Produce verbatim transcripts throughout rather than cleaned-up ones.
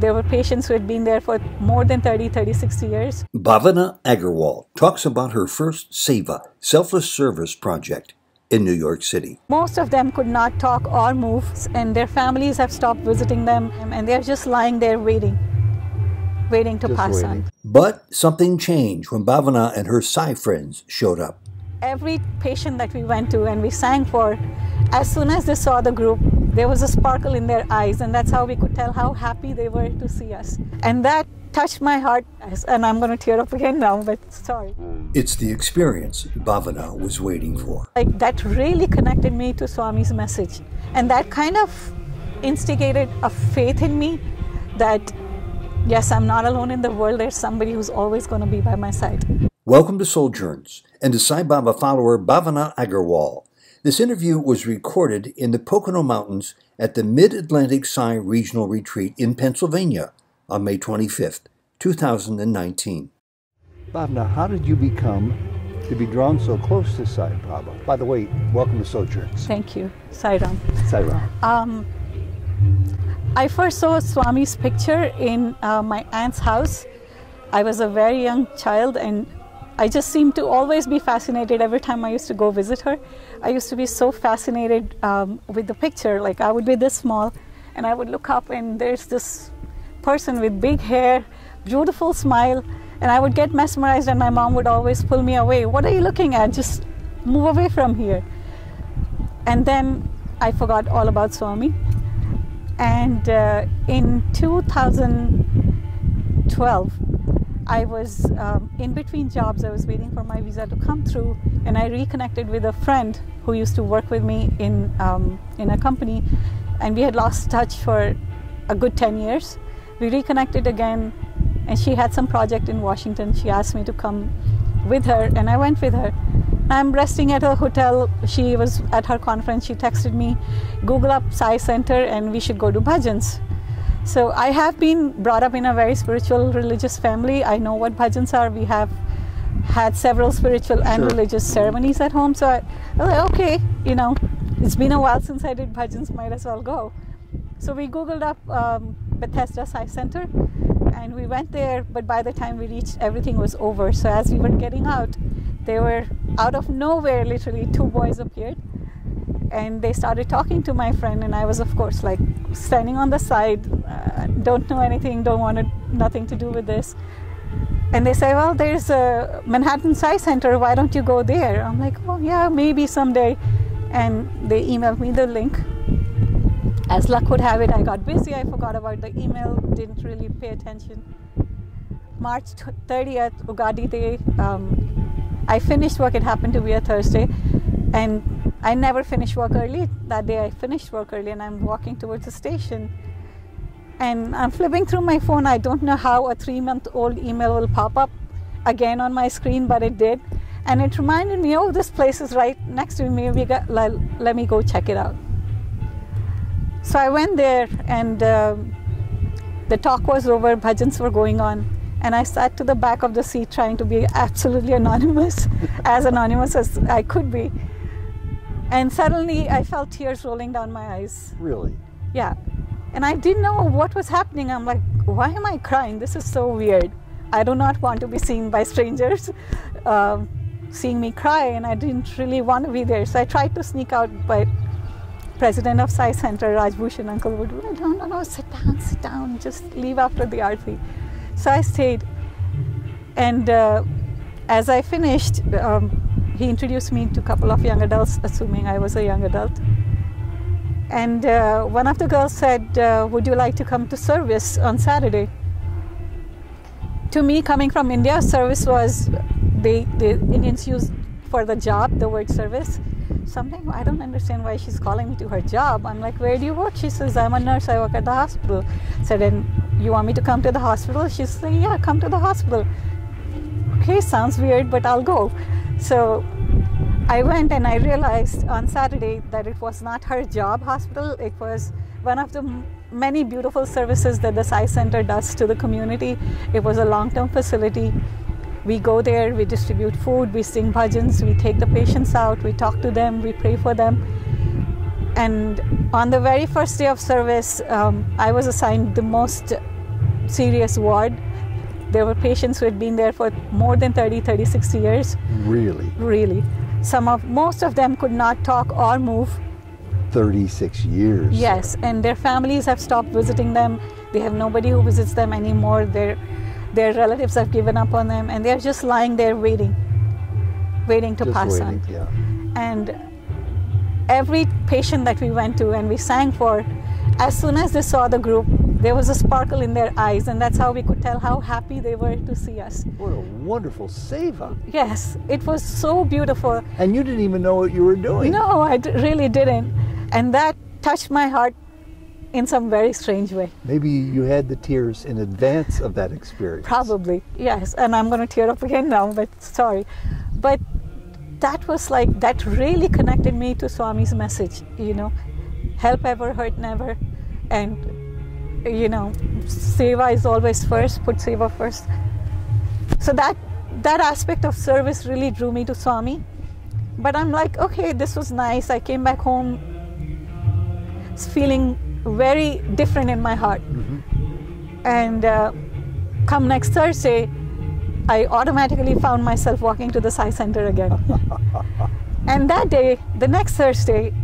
There were patients who had been there for more than thirty, thirty-six years. Bhavna Agarwal talks about her first SEVA, Selfless Service Project, in New York City. Most of them could not talk or move, and their families have stopped visiting them, and they're just lying there waiting, waiting to just pass waiting. on. But something changed when Bhavna and her Sai friends showed up. Every patient that we went to and we sang for, as soon as they saw the group, there was a sparkle in their eyes, and that's how we could tell how happy they were to see us. And that touched my heart, and I'm going to tear up again now, but sorry. It's the experience Bhavna was waiting for. Like, that really connected me to Swami's message. And that kind of instigated a faith in me that, yes, I'm not alone in the world. There's somebody who's always going to be by my side. Welcome to Souljourns and to Sai Baba follower Bhavna Agarwal. This interview was recorded in the Pocono Mountains at the Mid Atlantic Sai Regional Retreat in Pennsylvania on May twenty-fifth, two thousand nineteen. Bhavna, how did you become to be drawn so close to Sai Baba? By the way, welcome to Souljourns. Thank you. Sai Ram. Sai Ram. Um, I first saw Swami's picture in uh, my aunt's house. I was a very young child, and I just seemed to always be fascinated. Every time I used to go visit her, I used to be so fascinated um, with the picture. Like, I would be this small, and I would look up, and there's this person with big hair, beautiful smile, and I would get mesmerized, and my mom would always pull me away. What are you looking at? Just move away from here. And then I forgot all about Swami. And uh, in two thousand twelve, I was um, in between jobs. I was waiting for my visa to come through, and I reconnected with a friend who used to work with me in, um, in a company, and we had lost touch for a good ten years. We reconnected again, and she had some project in Washington. She asked me to come with her, and I went with her. I'm resting at her hotel. She was at her conference. She texted me, Google up Sai Center and we should go to bhajans. So I have been brought up in a very spiritual, religious family. I know what bhajans are. We have had several spiritual and sure. religious ceremonies at home. So I, I was like, okay, you know, it's been a while since I did bhajans, might as well go. So we Googled up um, Bethesda Sai Center, and we went there, but by the time we reached, everything was over. So as we were getting out, they were out of nowhere, literally two boys appeared. And they started talking to my friend, and I was, of course, like standing on the side, uh, don't know anything, don't want to, nothing to do with this. And they say, well, there's a Manhattan Sai Center, why don't you go there? I'm like, oh yeah, maybe someday. And they emailed me the link. As luck would have it, I got busy, I forgot about the email, didn't really pay attention. March thirtieth, Ugadi Day, um, I finished work, it happened to be a Thursday, and I never finished work early. That day I finished work early, and I'm walking towards the station, and I'm flipping through my phone. I don't know how a three-month-old email will pop up again on my screen, but it did. And it reminded me, oh, this place is right next to me. We got, let, let me go check it out. So I went there, and uh, the talk was over, bhajans were going on, and I sat to the back of the seat trying to be absolutely anonymous, as anonymous as I could be. And suddenly I felt tears rolling down my eyes. Really? Yeah. And I didn't know what was happening. I'm like, why am I crying? This is so weird. I do not want to be seen by strangers uh, seeing me cry, and I didn't really want to be there. So I tried to sneak out, but president of Sai Center, Rajbhushan uncle, would do, no, no, no, sit down, sit down, just leave after the aarti. So I stayed. And uh, as I finished, um, he introduced me to a couple of young adults, assuming I was a young adult. And uh, one of the girls said, uh, would you like to come to service on Saturday? To me, coming from India, service was, they, the Indians used for the job, the word service. Something, I don't understand why she's calling me to her job. I'm like, where do you work? She says, I'm a nurse, I work at the hospital. I said, and you want me to come to the hospital? She said, yeah, come to the hospital. Okay, sounds weird, but I'll go. So I went, and I realized on Saturday that it was not her job hospital. It was one of the many beautiful services that the Sai Center does to the community. It was a long-term facility. We go there, we distribute food, we sing bhajans, we take the patients out, we talk to them, we pray for them. And on the very first day of service, um, I was assigned the most serious ward. There were patients who had been there for more than thirty, thirty-six years. Really? Really. Some of, most of them could not talk or move. thirty-six years. Yes, and their families have stopped visiting them. They have nobody who visits them anymore. Their, their relatives have given up on them, and they're just lying there waiting, waiting to just pass waiting, on. Yeah. And every patient that we went to and we sang for, as soon as they saw the group, there was a sparkle in their eyes, and that's how we could tell how happy they were to see us. What a wonderful seva. Yes, it was so beautiful. And you didn't even know what you were doing. No, I d really didn't. And that touched my heart in some very strange way. Maybe you had the tears in advance of that experience. Probably, yes. And I'm going to tear up again now, but sorry. But that was like, that really connected me to Swami's message, you know. Help ever, hurt never. And, you know, seva is always first, put seva first. So that, that aspect of service really drew me to Swami. But I'm like, okay, this was nice. I came back home feeling very different in my heart. Mm-hmm. And uh, come next Thursday, I automatically found myself walking to the Sai Center again. And that day, the next Thursday,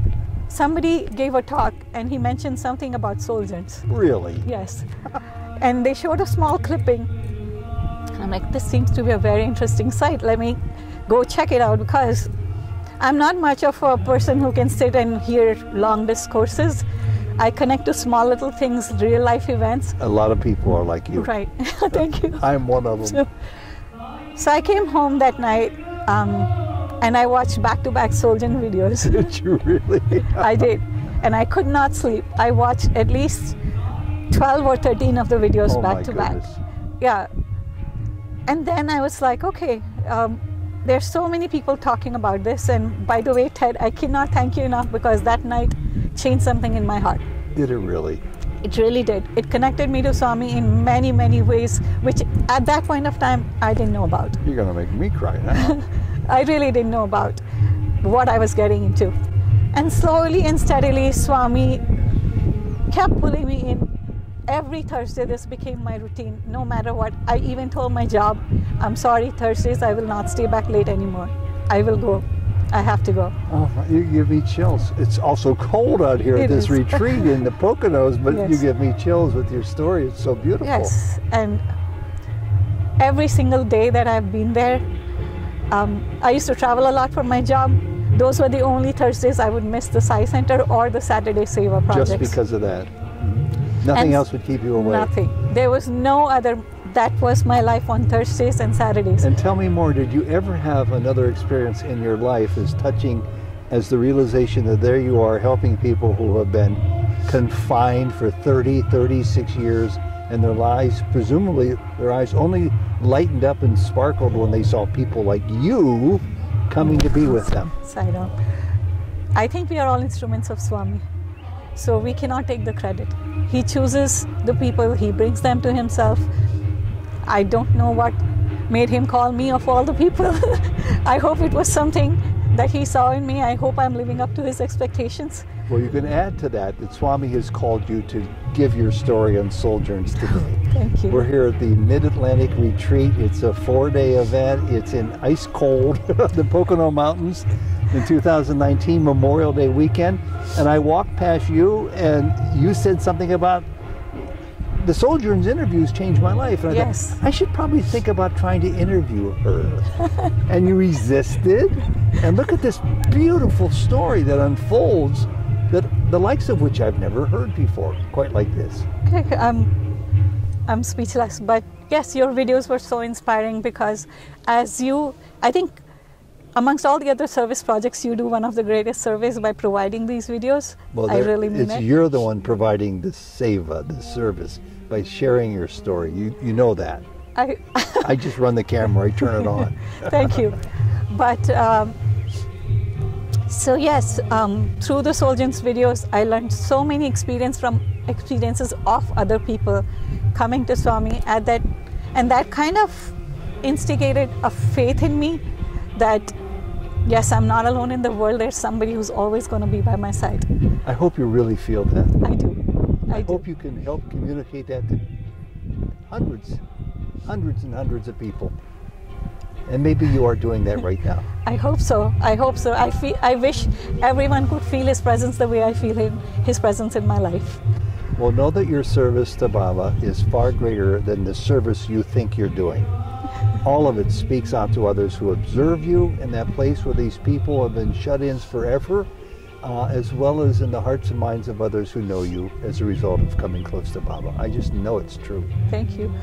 somebody gave a talk and he mentioned something about Souljourns. Really? Yes. And they showed a small clipping. I'm like, this seems to be a very interesting site. Let me go check it out, because I'm not much of a person who can sit and hear long discourses. I connect to small little things, real life events. A lot of people are like you. Right. Thank you. I'm one of them. So, so I came home that night. Um, And I watched back-to-back Souljourn videos. Did you really? I did. And I could not sleep. I watched at least twelve or thirteen of the videos back-to-back. Yeah. And then I was like, okay, um, there's so many people talking about this. And by the way, Ted, I cannot thank you enough, because that night changed something in my heart. Did it really? It really did. It connected me to Swami in many, many ways, which at that point of time, I didn't know about. You're going to make me cry now. I really didn't know about what I was getting into. And slowly and steadily, Swami kept pulling me in. Every Thursday, this became my routine, no matter what. I even told my job, I'm sorry, Thursdays, I will not stay back late anymore. I will go. I have to go. Oh, you give me chills. It's also cold out here at this retreat in the Poconos, but yes. You give me chills with your story. It's so beautiful. Yes, and every single day that I've been there, Um, I used to travel a lot for my job. Those were the only Thursdays I would miss the Sai Center or the Saturday SEVA projects. Just because of that. Mm-hmm. Nothing and else would keep you away. Nothing. There was no other. That was my life on Thursdays and Saturdays. And tell me more. Did you ever have another experience in your life as touching as the realization that there you are helping people who have been confined for thirty, thirty-six years, and their lives, presumably their eyes only lightened up and sparkled when they saw people like you coming to be with them? Sai Ram. I think we are all instruments of Swami, so we cannot take the credit. He chooses the people, he brings them to himself. I don't know what made him call me of all the people. I hope it was something that he saw in me. I hope I'm living up to his expectations. Well, you can add to that that Swami has called you to give your story on Souljourns today. Thank you. We're here at the Mid Atlantic Retreat. It's a four-day event. It's in ice cold, the Pocono Mountains, in two thousand nineteen Memorial Day weekend. And I walked past you, and you said something about the Souljourns interviews changed my life. And I yes. thought, I should probably think about trying to interview her. And you resisted. And look at this beautiful story that unfolds, that the likes of which I've never heard before, quite like this. Okay, I'm, I'm speechless. But yes, your videos were so inspiring, because as you, I think amongst all the other service projects, you do one of the greatest service by providing these videos. Well, I really mean it's, it. You're the one providing the seva, the service, by sharing your story. You, you know that. I, I just run the camera, I turn it on. Thank you. But um, so yes, um, through the Souljourns videos, I learned so many experience from experiences of other people coming to Swami at that, and that kind of instigated a faith in me that yes, I'm not alone in the world. There's somebody who's always going to be by my side. I hope you really feel that. I do. I, I do. hope you can help communicate that to hundreds, hundreds and hundreds of people. And maybe you are doing that right now. I hope so. I hope so. I feel, I wish everyone could feel his presence the way I feel him, his presence in my life. Well, know that your service to Baba is far greater than the service you think you're doing. All of it speaks out to others who observe you in that place where these people have been shut-ins forever, uh, as well as in the hearts and minds of others who know you as a result of coming close to Baba. I just know it's true. Thank you.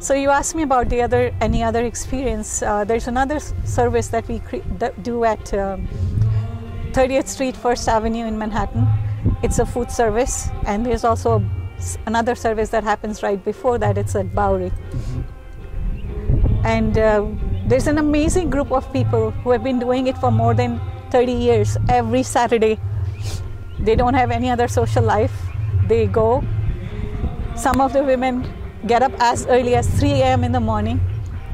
So you asked me about the other, any other experience. Uh, there's another service that we cre that do at um, thirtieth Street, first Avenue in Manhattan. It's a food service, and there's also a, another service that happens right before that. It's at Bowery. Mm-hmm. And uh, there's an amazing group of people who have been doing it for more than thirty years. Every Saturday, they don't have any other social life. They go. Some of the women get up as early as three A M in the morning,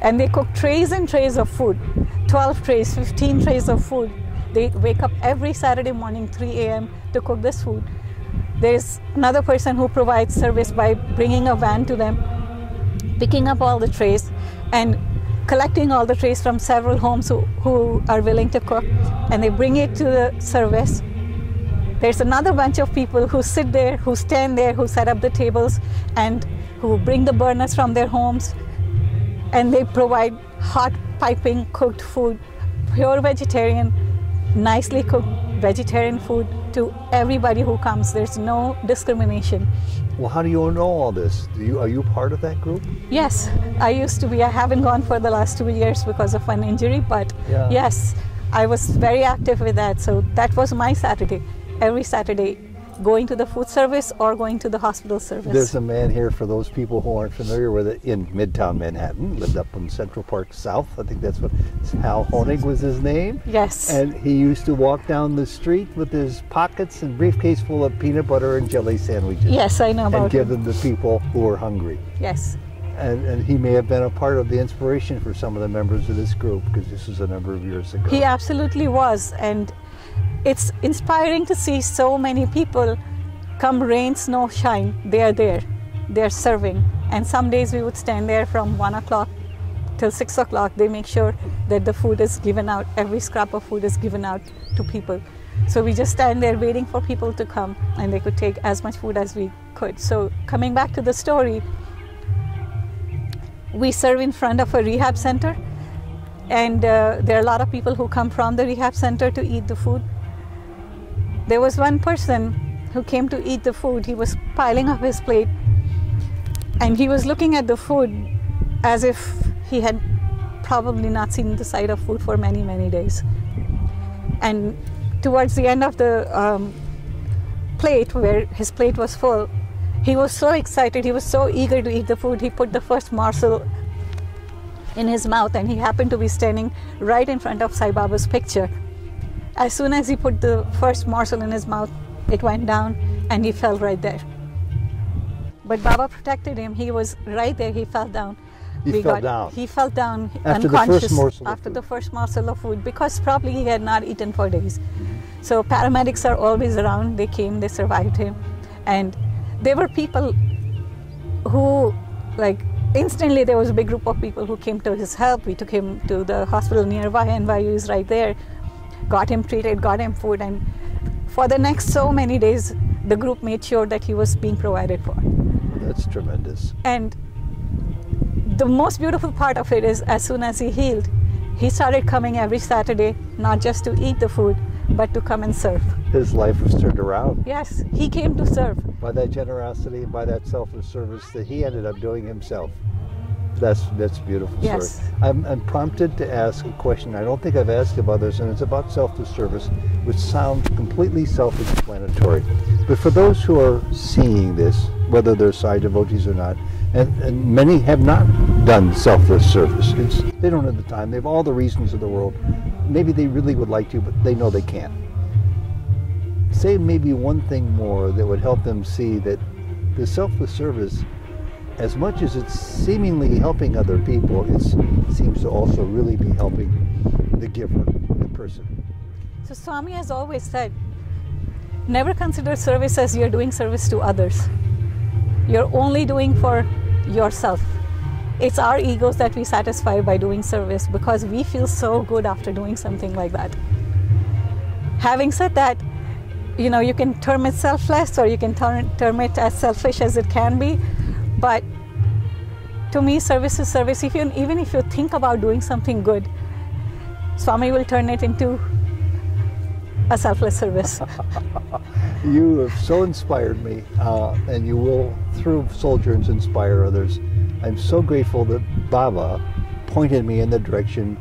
and they cook trays and trays of food, twelve trays, fifteen trays of food. They wake up every Saturday morning, three A M to cook this food. There's another person who provides service by bringing a van to them, picking up all the trays and collecting all the trays from several homes who, who are willing to cook, and they bring it to the service. There's another bunch of people who sit there, who stand there, who set up the tables, and who bring the burners from their homes, and they provide hot, piping, cooked food, pure vegetarian, nicely cooked vegetarian food to everybody who comes. There's no discrimination. Well, how do you know all this? Do you, are you part of that group? Yes, I used to be. I haven't gone for the last two years because of an injury, but yeah. Yes, I was very active with that. So that was my Saturday, every Saturday, going to the food service or going to the hospital service. There's a man here, for those people who aren't familiar with it, in Midtown Manhattan, lived up in Central Park South. I think that's what, Hal Honig was his name. Yes. And he used to walk down the street with his pockets and briefcase full of peanut butter and jelly sandwiches. Yes, I know about it. And give them to people who were hungry. Yes. And, and he may have been a part of the inspiration for some of the members of this group, because this was a number of years ago. He absolutely was. And it's inspiring to see so many people, come rain, snow, shine, they are there, they are serving. And some days we would stand there from one o'clock till six o'clock. They make sure that the food is given out, every scrap of food is given out to people. So we just stand there waiting for people to come, and they could take as much food as we could. So coming back to the story, we serve in front of a rehab center, and uh, there are a lot of people who come from the rehab center to eat the food. There was one person who came to eat the food. He was piling up his plate, and he was looking at the food as if he had probably not seen the sight of food for many, many days. And towards the end of the um, plate, where his plate was full, he was so excited, he was so eager to eat the food, he put the first morsel in his mouth, and he happened to be standing right in front of Sai Baba's picture. As soon as he put the first morsel in his mouth, it went down and he fell right there. But Baba protected him. He was right there. He fell down. He we fell got, down. He fell down after unconscious the first morsel after the first morsel of food, because probably he had not eaten for days. Mm-hmm. So paramedics are always around. They came, they survived him. And there were people who, like, instantly there was a big group of people who came to his help. We took him to the hospital nearby, and N Y U is right there. Got him treated, got him food, and for the next so many days, the group made sure that he was being provided for. That's tremendous. And the most beautiful part of it is, as soon as he healed, he started coming every Saturday, not just to eat the food, but to come and serve. His life was turned around. Yes, he came to serve. By that generosity, by that selfless service that he ended up doing himself. That's, that's beautiful, yes. Story. I'm, I'm prompted to ask a question I don't think I've asked of others, and it's about selfless service, which sounds completely self-explanatory. But for those who are seeing this, whether they're Sai devotees or not, and, and many have not done selfless service. It's, they don't have the time. They have all the reasons in the world. Maybe they really would like to, but they know they can't. Say maybe one thing more that would help them see that the selfless service, as much as it's seemingly helping other people, it seems to also really be helping the giver, the person. So Swami has always said, never consider service as you're doing service to others. You're only doing for yourself. It's our egos that we satisfy by doing service, because we feel so good after doing something like that. Having said that, you know, you can term it selfless or you can term, term it as selfish as it can be, but to me, service is service. If you, even if you think about doing something good, Swami will turn it into a selfless service. You have so inspired me, uh, and you will, through Souljourns, inspire others. I'm so grateful that Baba pointed me in the direction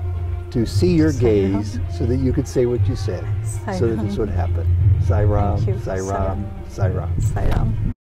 to see your gaze so that you could say what you said, so that this would happen. Sai Ram, Sai Ram, Sai Ram. Sai Ram.